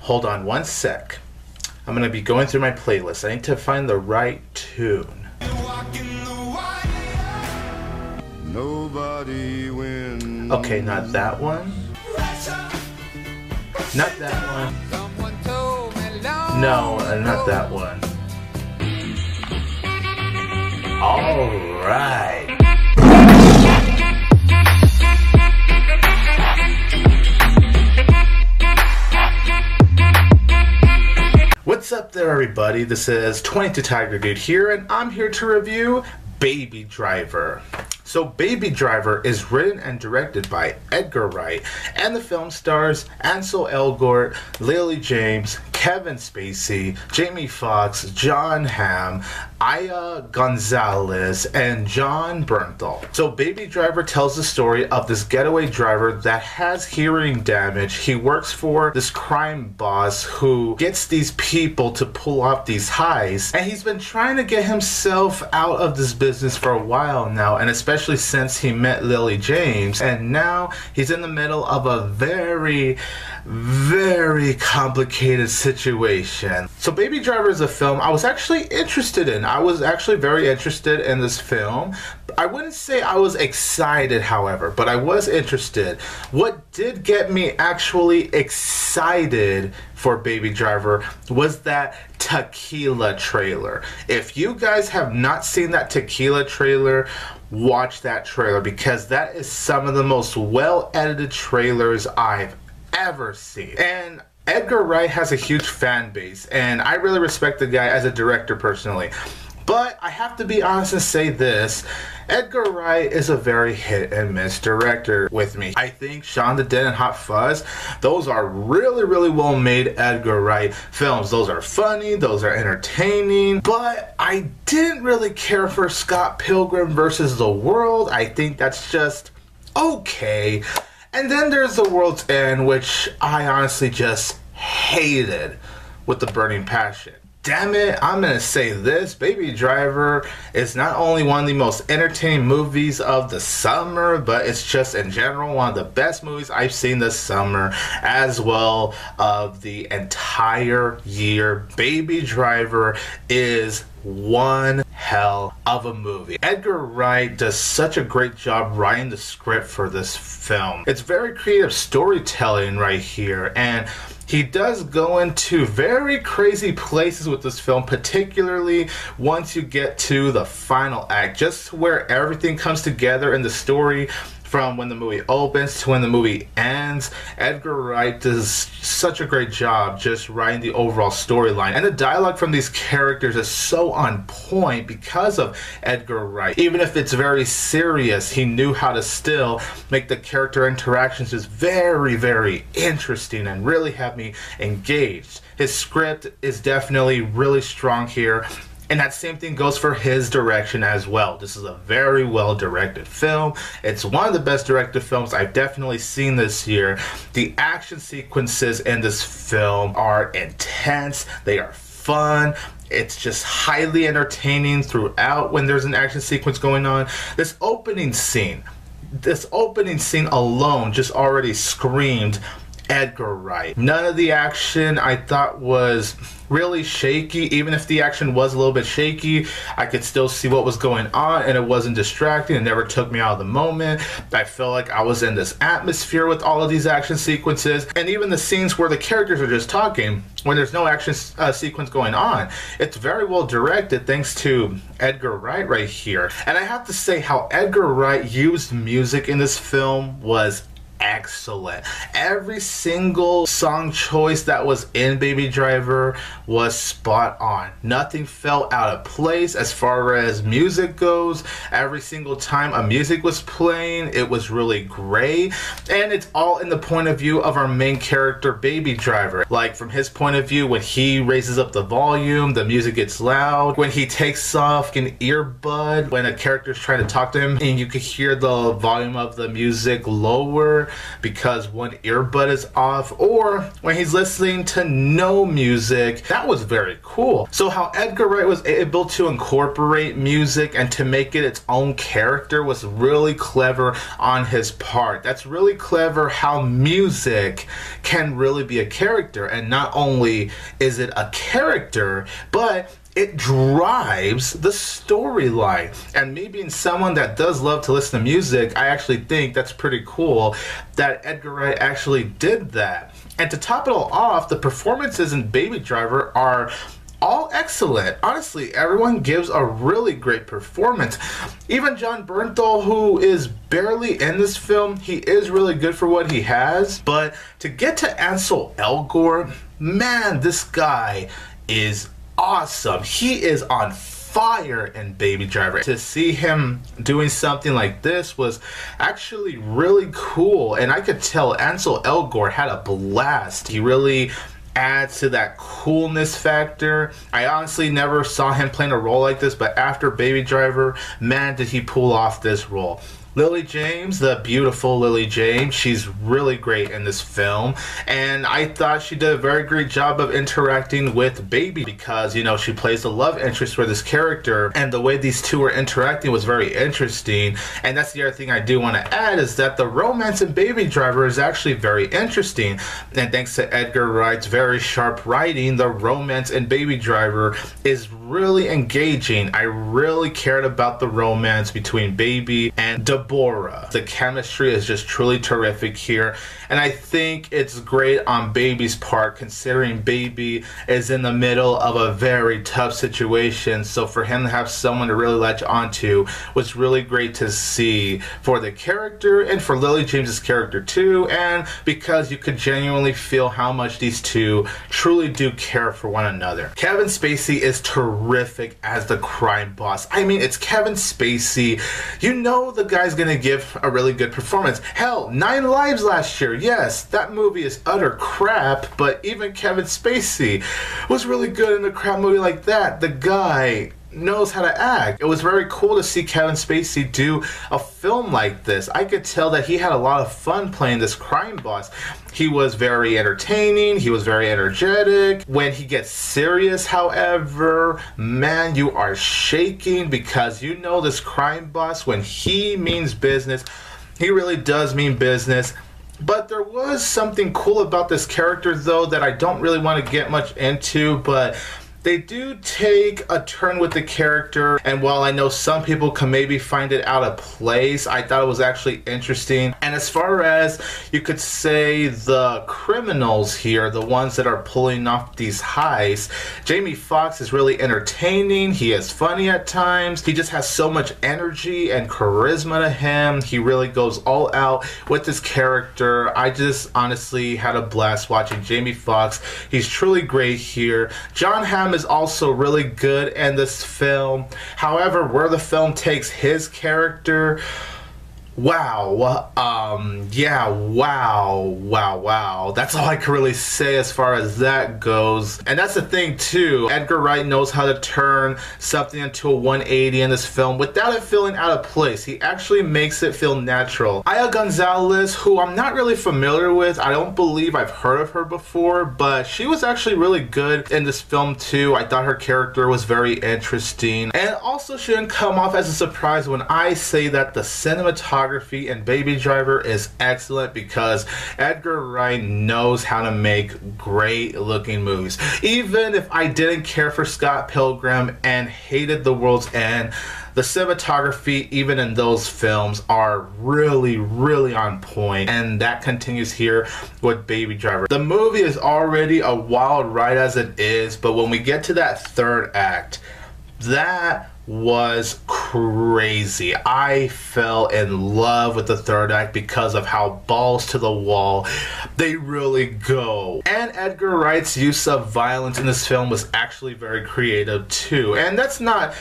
Hold on one sec. I'm going to be going through my playlist. I need to find the right tune. Nobody wins. Okay, not that one. Not that one. No, not that one. Alright. What's up there, everybody? This is 22TigerDude here, and I'm here to review Baby Driver. So Baby Driver is written and directed by Edgar Wright, and the film stars Ansel Elgort, Lily James, Kevin Spacey, Jamie Foxx, Jon Hamm, Eiza González, and Jon Bernthal. So Baby Driver tells the story of this getaway driver that has hearing damage. He works for this crime boss who gets these people to pull off these heists, and he's been trying to get himself out of this business for a while now, and especially since he met Lily James, and now he's in the middle of a very, very complicated situation. So Baby Driver is a film I was actually interested in. I was actually very interested in this film. I wouldn't say I was excited, however, but I was interested. What did get me actually excited for Baby Driver was that tequila trailer. If you guys have not seen that tequila trailer, watch that trailer, because that is some of the most well-edited trailers I've ever seen. And Edgar Wright has a huge fan base, and I really respect the guy as a director personally. But I have to be honest and say this, Edgar Wright is a very hit and miss director with me. I think Shaun the Dead and Hot Fuzz, those are really well made Edgar Wright films. Those are funny, those are entertaining, but I didn't really care for Scott Pilgrim versus the World. I think that's just okay. And then there's The World's End, which I honestly just hated with a burning passion. Damn it, I'm gonna say this, Baby Driver is not only one of the most entertaining movies of the summer, but it's just in general one of the best movies I've seen this summer, as well of the entire year. Baby Driver is one hell of a movie. Edgar Wright does such a great job writing the script for this film. It's very creative storytelling right here, and he does go into very crazy places with this film, particularly once you get to the final act, just where everything comes together in the story. From when the movie opens to when the movie ends, Edgar Wright does such a great job just writing the overall storyline. And the dialogue from these characters is so on point because of Edgar Wright. Even if it's very serious, he knew how to still make the character interactions just very interesting and really have me engaged. His script is definitely really strong here. And that same thing goes for his direction as well. This is a very well directed film. It's one of the best directed films I've definitely seen this year. The action sequences in this film are intense. They are fun. It's just highly entertaining throughout when there's an action sequence going on. This opening scene alone just already screamed Edgar Wright. None of the action I thought was really shaky. Even if the action was a little bit shaky, I could still see what was going on, and it wasn't distracting. It never took me out of the moment. I felt like I was in this atmosphere with all of these action sequences, and even the scenes where the characters are just talking when there's no action sequence going on. It's very well directed thanks to Edgar Wright right here. And I have to say how Edgar Wright used music in this film was excellent. Every single song choice that was in Baby Driver was spot on. Nothing felt out of place as far as music goes. Every single time a music was playing, it was really great. And it's all in the point of view of our main character, Baby Driver. Like from his point of view, when he raises up the volume, the music gets loud. When he takes off an earbud, when a character's trying to talk to him and you could hear the volume of the music lower. because one earbud is off or when he's listening to no music. That was very cool. So how Edgar Wright was able to incorporate music and to make it its own character was really clever on his part. That's really clever how music can really be a character, and not only is it a character, but it drives the storyline. And me being someone that does love to listen to music, I actually think that's pretty cool that Edgar Wright actually did that. And to top it all off, the performances in Baby Driver are all excellent. Honestly, everyone gives a really great performance. Even Jon Bernthal, who is barely in this film, he is really good for what he has. But to get to Ansel Elgort, man, this guy is awesome. He is on fire in Baby Driver. To see him doing something like this was actually really cool, and I could tell Ansel Elgort had a blast. He really adds to that coolness factor. I honestly never saw him playing a role like this, but after Baby Driver, man, did he pull off this role. Lily James, the beautiful Lily James, she's really great in this film, and I thought she did a very great job of interacting with Baby, because, you know, she plays the love interest for this character, and the way these two were interacting was very interesting. And that's the other thing I do want to add, is that the romance in Baby Driver is actually very interesting, and thanks to Edgar Wright's very sharp writing, the romance in Baby Driver is really engaging. I really cared about the romance between Baby and Deborah. The chemistry is just truly terrific here, and I think it's great on Baby's part, considering Baby is in the middle of a very tough situation. So for him to have someone to really latch onto was really great to see for the character, and for Lily James's character too, and because you could genuinely feel how much these two truly do care for one another. Kevin Spacey is terrific as the crime boss. I mean, it's Kevin Spacey. You know the guy's gonna give a really good performance. Hell, 9 Lives last year, yes, that movie is utter crap, but even Kevin Spacey was really good in a crap movie like that. The guy knows how to act. It was very cool to see Kevin Spacey do a film like this. I could tell that he had a lot of fun playing this crime boss. He was very entertaining, he was very energetic. When he gets serious, however, man, you are shaking, because you know this crime boss, when he means business, he really does mean business. But there was something cool about this character, though, that I don't really want to get much into, but they do take a turn with the character, and while I know some people can maybe find it out of place, I thought it was actually interesting. And as far as, you could say, the criminals here, the ones that are pulling off these heists, Jamie Foxx is really entertaining, he is funny at times, he just has so much energy and charisma to him. He really goes all out with his character. I just honestly had a blast watching Jamie Foxx. He's truly great here. Jon Hamm is also really good in this film. However, where the film takes his character, wow, yeah, wow. That's all I can really say as far as that goes. And that's the thing too, Edgar Wright knows how to turn something into a 180 in this film without it feeling out of place. He actually makes it feel natural. Eiza González, who I'm not really familiar with, I don't believe I've heard of her before, but she was actually really good in this film too. I thought her character was very interesting. And also shouldn't come off as a surprise when I say that the cinematography and Baby Driver is excellent, because Edgar Wright knows how to make great looking movies. Even if I didn't care for Scott Pilgrim and hated The World's End, the cinematography, even in those films, are really, really on point, and that continues here with Baby Driver. The movie is already a wild ride as it is, but when we get to that third act, that was crazy. I fell in love with the third act because of how balls to the wall they really go. And Edgar Wright's use of violence in this film was actually very creative too. And that's not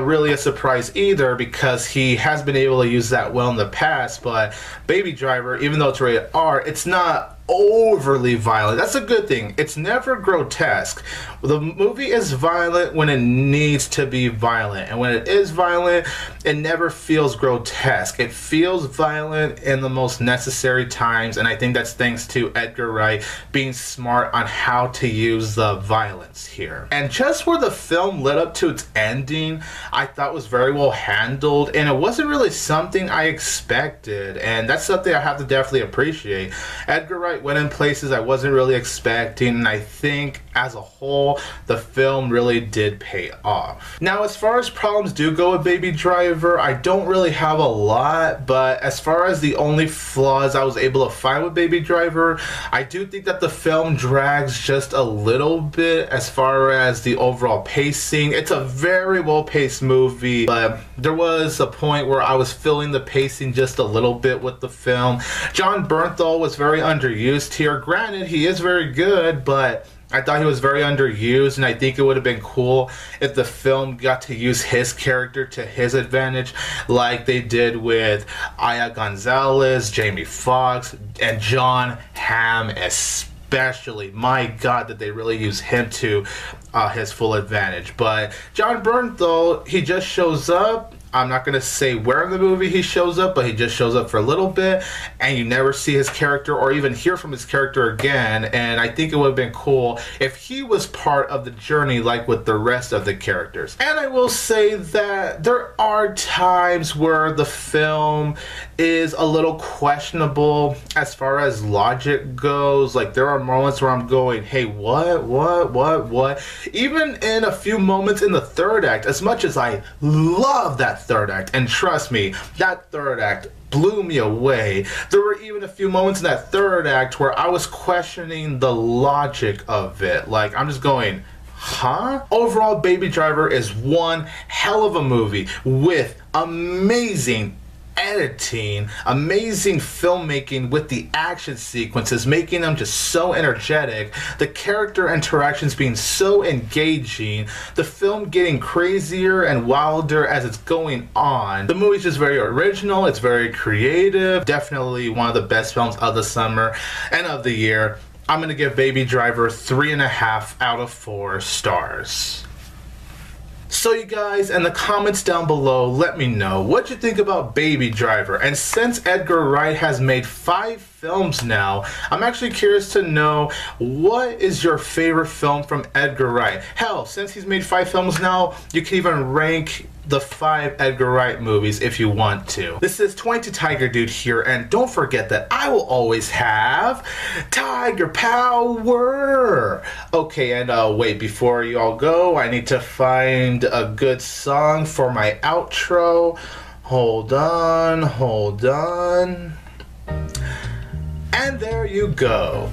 really a surprise either, because he has been able to use that well in the past. But Baby Driver, even though it's rated R, it's not overly violent. That's a good thing. It's never grotesque. The movie is violent when it needs to be violent, and when it is violent, it never feels grotesque. It feels violent in the most necessary times, and I think that's thanks to Edgar Wright being smart on how to use the violence here. And just where the film led up to its ending, I thought was very well handled, and it wasn't really something I expected, and that's something I have to definitely appreciate. Edgar Wright went in places I wasn't really expecting, and I think as a whole the film really did pay off. Now, as far as problems do go with Baby Driver, I don't really have a lot, but as far as the only flaws I was able to find with Baby Driver, I do think that the film drags just a little bit as far as the overall pacing. It's a very well paced movie, but there was a point where I was feeling the pacing just a little bit with the film. Jon Bernthal was very underused here. Granted, he is very good, but I thought he was very underused, and I think it would have been cool if the film got to use his character to his advantage like they did with Eiza González, Jamie Foxx, and Jon Hamm especially. My God, that they really use him to his full advantage. But Jon Bernthal, he just shows up. I'm not going to say where in the movie he shows up, but he just shows up for a little bit, and you never see his character or even hear from his character again. And I think it would have been cool if he was part of the journey like with the rest of the characters. And I will say that there are times where the film is a little questionable as far as logic goes. Like, there are moments where I'm going, hey, what? Even in a few moments in the third act, as much as I love that third act, and trust me, that third act blew me away, there were even a few moments in that third act where I was questioning the logic of it. Like, I'm just going, huh? Overall, Baby Driver is one hell of a movie with amazing editing, amazing filmmaking with the action sequences, making them just so energetic, the character interactions being so engaging, the film getting crazier and wilder as it's going on. The movie's just very original, it's very creative, definitely one of the best films of the summer and of the year. I'm gonna give Baby Driver 3.5 out of 4 stars. So you guys, in the comments down below, let me know what you think about Baby Driver. And since Edgar Wright has made 5 films now, I'm actually curious to know, what is your favorite film from Edgar Wright? Hell, since he's made 5 films now, you can even rank the 5 Edgar Wright movies if you want to. This is 22TigerDude here, and don't forget that I will always have Tiger Power! Okay, and wait, before you all go, I need to find a good song for my outro. Hold on. And there you go.